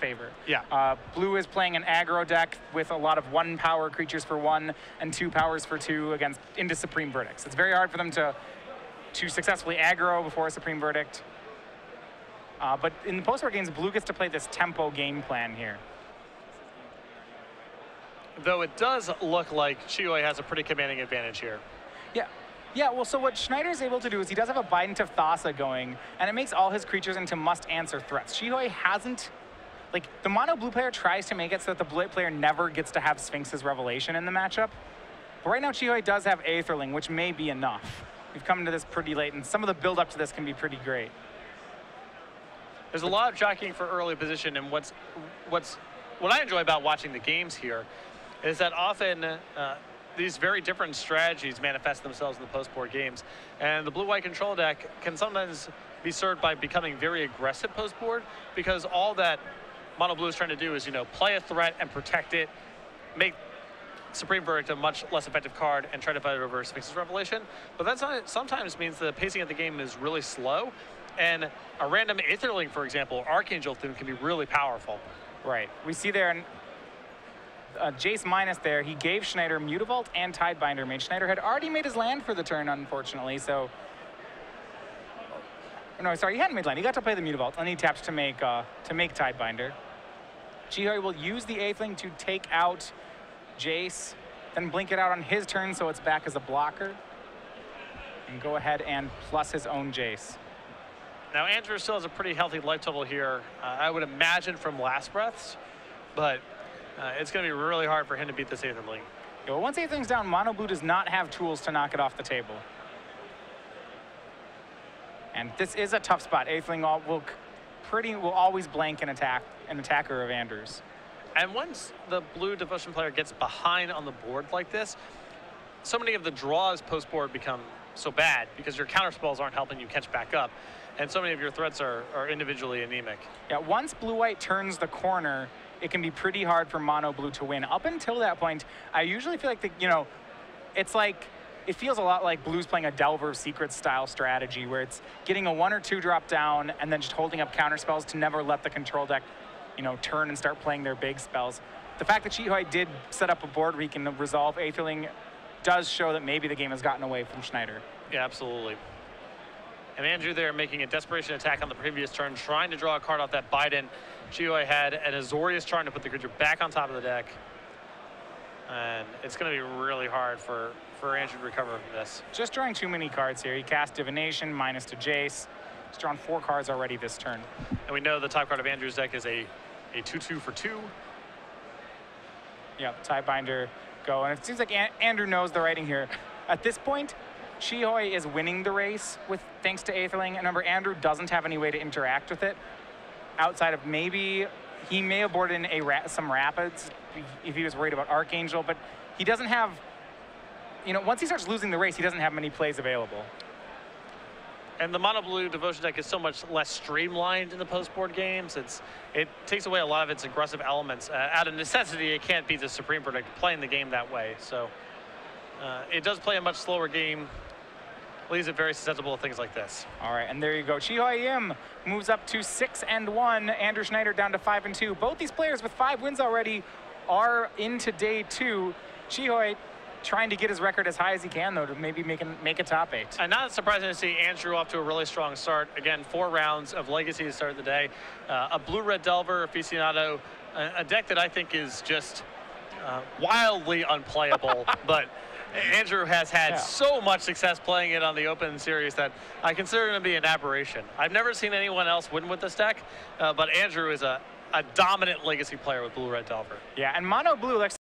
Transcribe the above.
favor. Yeah. Blue is playing an aggro deck with a lot of 1-power creatures for 1 and 2 powers for 2 against into Supreme Verdicts. It's very hard for them to successfully aggro before a Supreme Verdict. But in the post-war games, Blue gets to play this tempo game plan here. Though it does look like Chi Hoi has a pretty commanding advantage here. Yeah. Yeah, well, so what Schneider's able to do is he does have a Bind of Thassa going, and it makes all his creatures into must-answer threats. Chi Hoi hasn't... Like, the mono-blue player tries to make it so that the blue player never gets to have Sphinx's Revelation in the matchup. But right now, Chi Hoi does have Aetherling, which may be enough. We've come to this pretty late, and some of the build-up to this can be pretty great. There's a lot of jockeying for early position, and what I enjoy about watching the games here is that often... these very different strategies manifest themselves in the post-board games. And the blue-white control deck can sometimes be served by becoming very aggressive post-board, because all that mono-blue is trying to do is, you know, play a threat and protect it, make Supreme Verdict a much less effective card, and try to fight it over Sphinx's Revelation. But that sometimes means the pacing of the game is really slow, and a random Aetherling, for example, Archangel Thune, can be really powerful. Right. We see there... Jace minus there, he gave Schneider Mutavault and Tidebinder mage. Schneider had already made his land for the turn, unfortunately, so... No, sorry, he hadn't made land. He got to play the Mutavault, and he tapped to make Tidebinder. Chi Hoi will use the Aetherling to take out Jace, then blink it out on his turn so it's back as a blocker. And go ahead and plus his own Jace. Now, Andrew still has a pretty healthy life total here, I would imagine from last breaths, but... it's going to be really hard for him to beat this Aetherling. Yeah, well, once Aetherling's down, Mono Blue does not have tools to knock it off the table. And this is a tough spot. Aetherling will always blank an attacker of Andrews. And once the blue Devotion player gets behind on the board like this, so many of the draws post-board become so bad because your counter spells aren't helping you catch back up. And so many of your threats are individually anemic. Yeah, once blue-white turns the corner, it can be pretty hard for mono blue to win. Up until that point, I usually feel like, it feels a lot like blue's playing a Delver of Secrets style strategy where it's getting a 1 or 2 drop down and then just holding up counter spells to never let the control deck, turn and start playing their big spells. The fact that Chi Hoi did set up a board where he can resolve Aetherling does show that maybe the game has gotten away from Schneider. Yeah, absolutely. And Andrew there making a desperation attack on the previous turn, trying to draw a card off that Biden. Chi Hoi had an Azorius trying to put the creature back on top of the deck. And it's going to be really hard for Andrew to recover from this. Just drawing too many cards here. He cast Divination, minus to Jace. He's drawn 4 cards already this turn. And we know the top card of Andrew's deck is a 2-2 for 2. Yep, Tidebinder go. And it seems like Andrew knows the writing here. At this point, Chi Hoi is winning the race thanks to Aetherling. And remember, Andrew doesn't have any way to interact with it outside of maybe he may have boarded in some rapids if he was worried about Archangel, but he doesn't have, once he starts losing the race, he doesn't have many plays available. And the mono blue Devotion deck is so much less streamlined in the post-board games. It takes away a lot of its aggressive elements. Out of necessity, it can't beat the Supreme Verdict playing the game that way. So it does play a much slower game. Leaves it very susceptible to things like this. All right, and there you go. Chi Hoi Yim moves up to 6-1. Andrew Schneider down to 5-2. Both these players with 5 wins already are into day 2. Chi Hoi trying to get his record as high as he can, though, to maybe make a top 8. And not surprising to see Andrew off to a really strong start. Again, 4 rounds of Legacy to start the day. A blue-red Delver, Aficionado, a deck that I think is just wildly unplayable, but... Andrew has had so much success playing it on the Open Series that I consider it to be an aberration. I've never seen anyone else win with this deck, but Andrew is a dominant Legacy player with Blue Red Delver. Yeah, and Mono Blue,